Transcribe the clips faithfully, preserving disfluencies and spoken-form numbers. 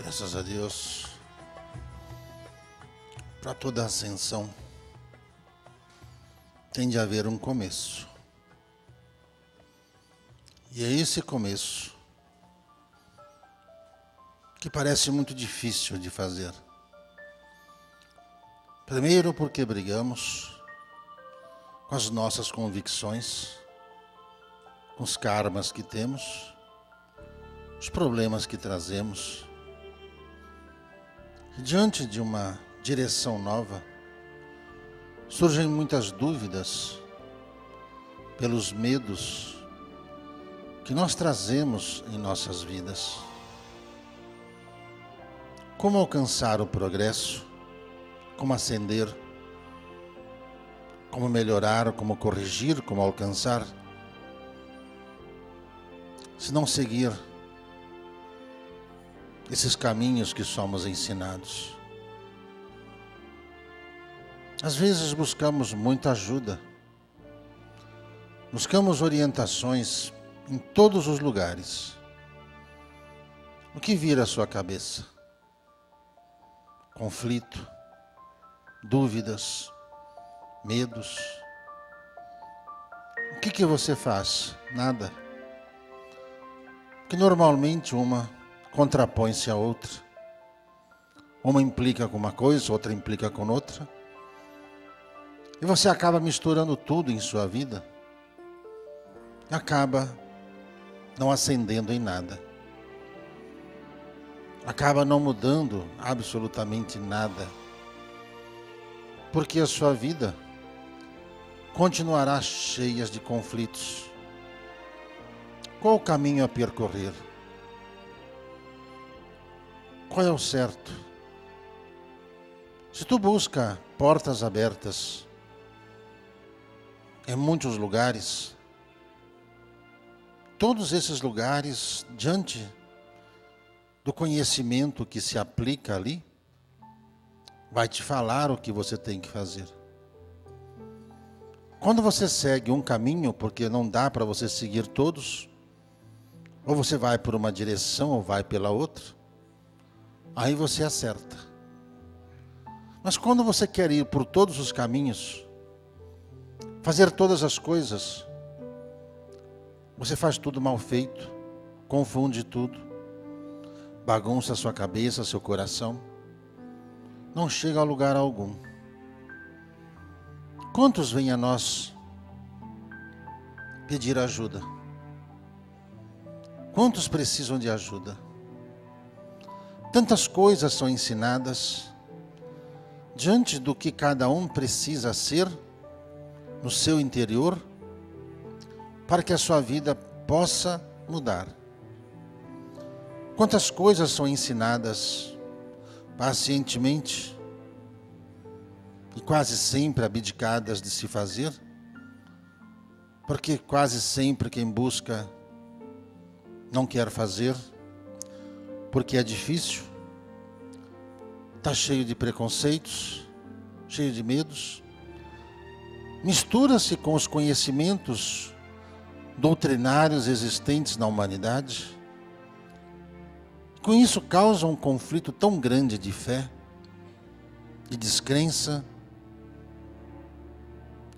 Graças a Deus, para toda ascensão tem de haver um começo. E é esse começo que parece muito difícil de fazer. Primeiro porque brigamos com as nossas convicções, com os karmas que temos, os problemas que trazemos. Diante de uma direção nova, surgem muitas dúvidas pelos medos que nós trazemos em nossas vidas. Como alcançar o progresso? Como ascender? Como melhorar? Como corrigir? Como alcançar? Se não seguir esses caminhos que somos ensinados. Às vezes buscamos muita ajuda, buscamos orientações em todos os lugares. O que vira à sua cabeça? Conflito, dúvidas, medos. O que que você faz? Nada. Porque normalmente uma contrapõe-se a outra. Uma implica com uma coisa, outra implica com outra. E você acaba misturando tudo em sua vida. E acaba não ascendendo em nada. Acaba não mudando absolutamente nada. Porque a sua vida continuará cheia de conflitos. Qual o caminho a percorrer? Qual é o certo? Se tu busca portas abertas em muitos lugares, todos esses lugares, diante do conhecimento que se aplica ali, vai te falar o que você tem que fazer. Quando você segue um caminho, porque não dá para você seguir todos, ou você vai por uma direção ou vai pela outra, aí você acerta. Mas quando você quer ir por todos os caminhos, fazer todas as coisas, você faz tudo mal feito, confunde tudo, bagunça sua cabeça, seu coração, não chega a lugar algum. Quantos vêm a nós pedir ajuda? Quantos precisam de ajuda? Tantas coisas são ensinadas diante do que cada um precisa ser no seu interior para que a sua vida possa mudar. Quantas coisas são ensinadas pacientemente e quase sempre abdicadas de se fazer, porque quase sempre quem busca não quer fazer, porque é difícil, está cheio de preconceitos, cheio de medos, mistura-se com os conhecimentos doutrinários existentes na humanidade, com isso causa um conflito tão grande de fé, de descrença,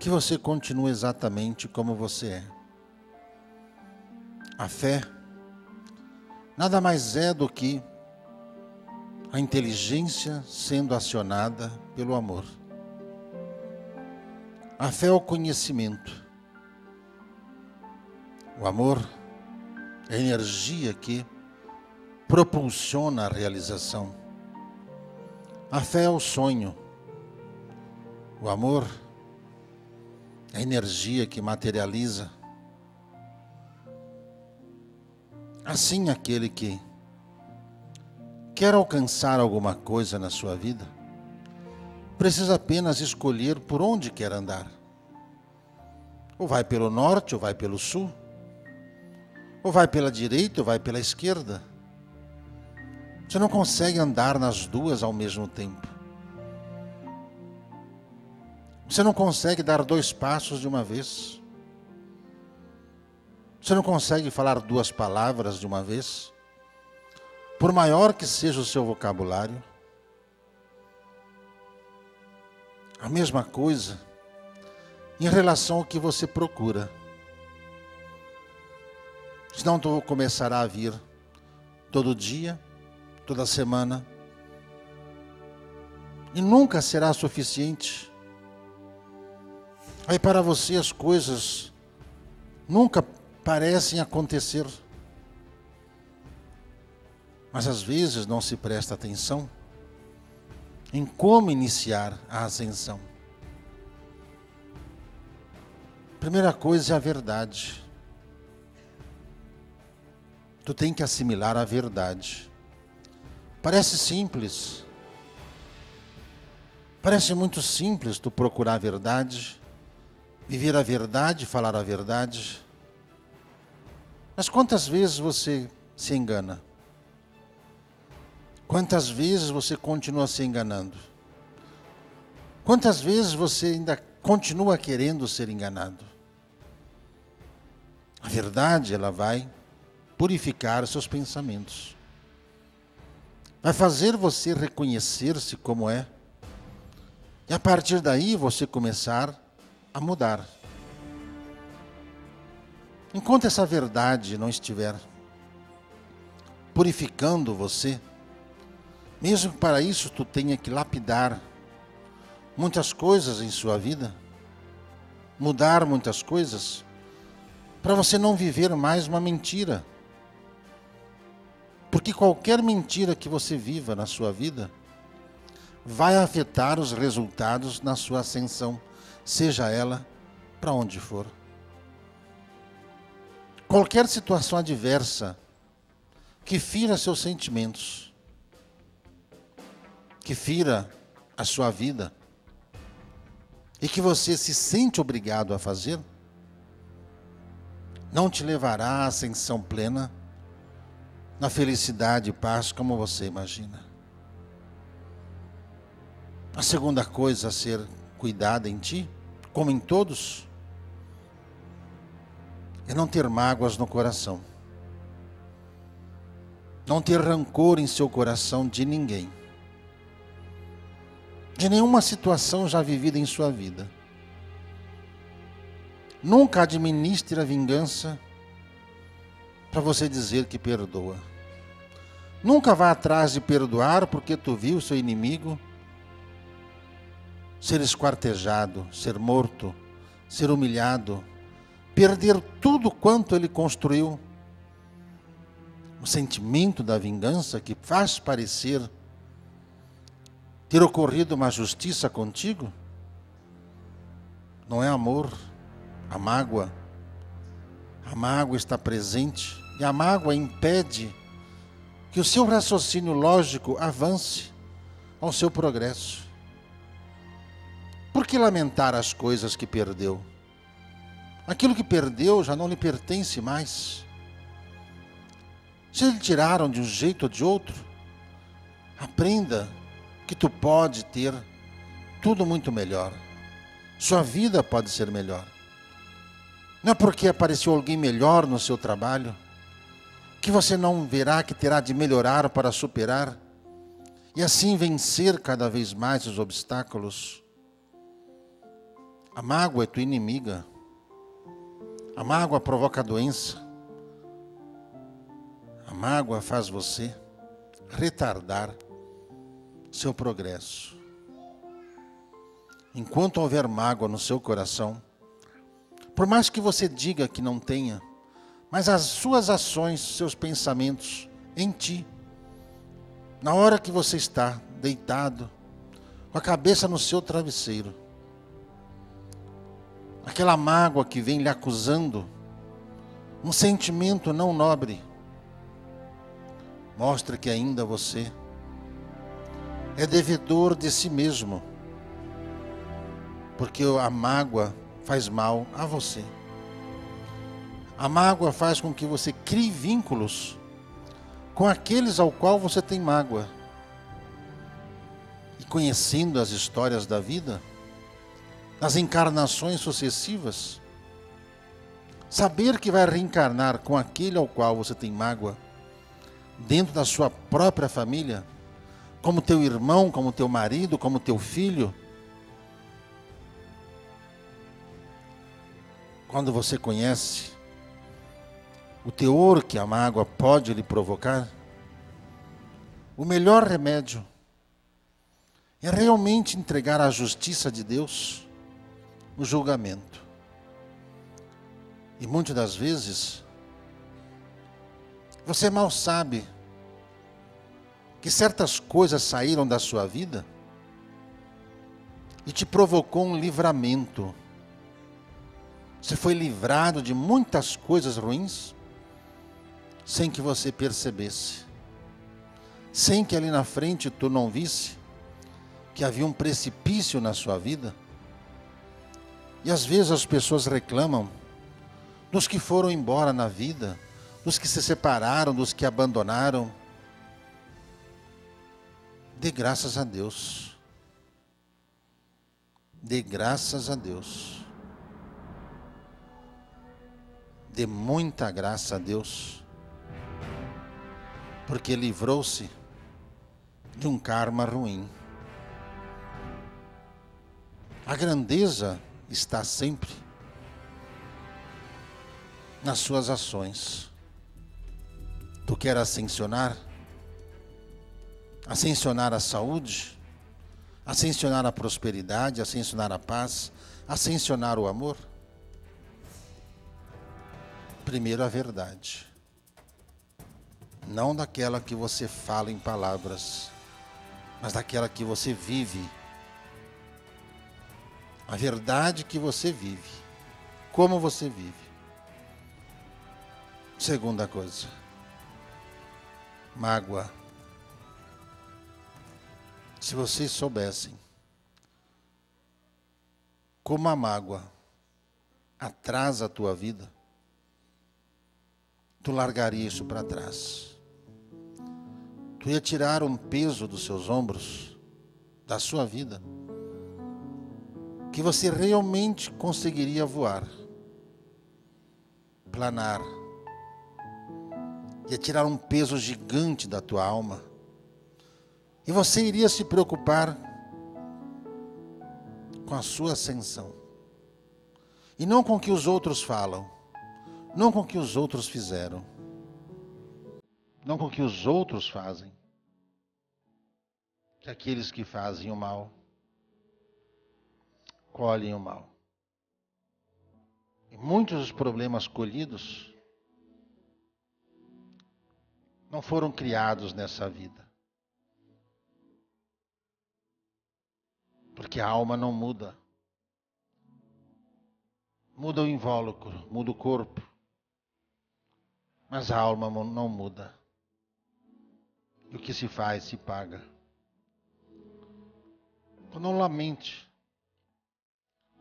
que você continua exatamente como você é. A fé nada mais é do que a inteligência sendo acionada pelo amor. A fé é o conhecimento. O amor é a energia que propulsiona a realização. A fé é o sonho. O amor é a energia que materializa. Assim, aquele que quer alcançar alguma coisa na sua vida, precisa apenas escolher por onde quer andar. Ou vai pelo norte, ou vai pelo sul, ou vai pela direita, ou vai pela esquerda. Você não consegue andar nas duas ao mesmo tempo. Você não consegue dar dois passos de uma vez. Você não consegue falar duas palavras de uma vez. Por maior que seja o seu vocabulário, a mesma coisa em relação ao que você procura. Senão tu começará a vir todo dia, toda semana, e nunca será suficiente. Aí para você as coisas nunca parecem acontecer. Mas às vezes não se presta atenção em como iniciar a ascensão. Primeira coisa é a verdade. Tu tem que assimilar a verdade. Parece simples. Parece muito simples tu procurar a verdade, viver a verdade, falar a verdade. Mas quantas vezes você se engana? Quantas vezes você continua se enganando? Quantas vezes você ainda continua querendo ser enganado? A verdade, ela vai purificar seus pensamentos. Vai fazer você reconhecer-se como é. E a partir daí você começar a mudar. Enquanto essa verdade não estiver purificando você, mesmo que para isso tu tenha que lapidar muitas coisas em sua vida, mudar muitas coisas, para você não viver mais uma mentira. Porque qualquer mentira que você viva na sua vida vai afetar os resultados na sua ascensão, seja ela para onde for. Qualquer situação adversa que fira seus sentimentos, que fira a sua vida e que você se sente obrigado a fazer, não te levará à ascensão plena, na felicidade e paz como você imagina. A segunda coisa a ser cuidada em ti, como em todos, é não ter mágoas no coração, não ter rancor em seu coração de ninguém, de nenhuma situação já vivida em sua vida. Nunca administre a vingança para você dizer que perdoa. Nunca vá atrás de perdoar porque tu viu seu inimigo ser esquartejado, ser morto, ser humilhado, perder tudo quanto ele construiu. O sentimento da vingança que faz parecer ter ocorrido uma justiça contigo, não é amor, a mágoa. A mágoa está presente e a mágoa impede que o seu raciocínio lógico avance ao seu progresso. Por que lamentar as coisas que perdeu? Aquilo que perdeu já não lhe pertence mais. Se lhe tiraram de um jeito ou de outro, aprenda que tu pode ter tudo muito melhor. Sua vida pode ser melhor. Não é porque apareceu alguém melhor no seu trabalho que você não verá que terá de melhorar para superar e assim vencer cada vez mais os obstáculos. A mágoa é tua inimiga. A mágoa provoca doença. A mágoa faz você retardar seu progresso. Enquanto houver mágoa no seu coração, por mais que você diga que não tenha, mas as suas ações, seus pensamentos em ti, na hora que você está deitado, com a cabeça no seu travesseiro, aquela mágoa que vem lhe acusando, um sentimento não nobre, mostra que ainda você é devedor de si mesmo, porque a mágoa faz mal a você. A mágoa faz com que você crie vínculos com aqueles ao qual você tem mágoa. E conhecendo as histórias da vida, nas encarnações sucessivas, saber que vai reencarnar com aquele ao qual você tem mágoa dentro da sua própria família, como teu irmão, como teu marido, como teu filho. Quando você conhece o teor que a mágoa pode lhe provocar, o melhor remédio é realmente entregar à justiça de Deus o julgamento. E muitas das vezes, você mal sabe que certas coisas saíram da sua vida e te provocou um livramento. Você foi livrado de muitas coisas ruins sem que você percebesse, sem que ali na frente tu não visse que havia um precipício na sua vida. E às vezes as pessoas reclamam dos que foram embora na vida, dos que se separaram, dos que abandonaram. Dê graças a Deus. Dê graças a Deus. Dê muita graça a Deus, porque livrou-se de um karma ruim. A grandeza está sempre nas suas ações. Tu quer ascensionar? Ascensionar a saúde? Ascensionar a prosperidade? Ascensionar a paz? Ascensionar o amor? Primeiro a verdade, não daquela que você fala em palavras, mas daquela que você vive. A verdade que você vive, como você vive. Segunda coisa, mágoa. Se vocês soubessem como a mágoa atrasa a tua vida, tu largaria isso para trás. Tu ia tirar um peso dos seus ombros, da sua vida, que você realmente conseguiria voar, planar. Ia tirar um peso gigante da tua alma. E você iria se preocupar com a sua ascensão. E não com o que os outros falam. Não com o que os outros fizeram, não com o que os outros fazem, que aqueles que fazem o mal colhem o mal. E muitos dos problemas colhidos não foram criados nessa vida, porque a alma não muda, muda o invólucro, muda o corpo. Mas a alma não muda. E o que se faz, se paga. Então não lamente.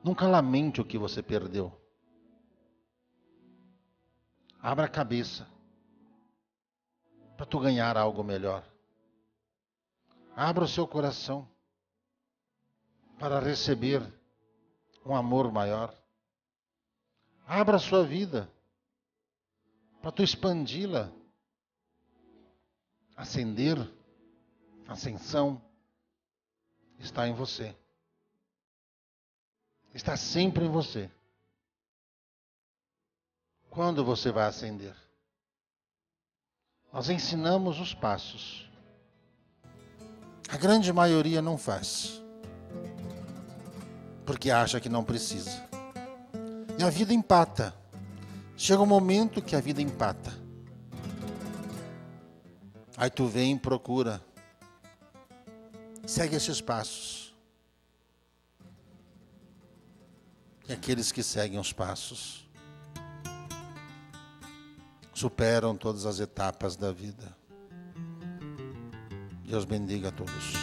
Nunca lamente o que você perdeu. Abra a cabeça para tu ganhar algo melhor. Abra o seu coração para receber um amor maior. Abra a sua vida para tu expandi-la, ascender, ascensão, está em você. Está sempre em você. Quando você vai ascender? Nós ensinamos os passos. A grande maioria não faz, porque acha que não precisa. E a vida empata. Chega um momento que a vida empata. Aí tu vem, procura. Segue esses passos. E aqueles que seguem os passos superam todas as etapas da vida. Deus bendiga a todos.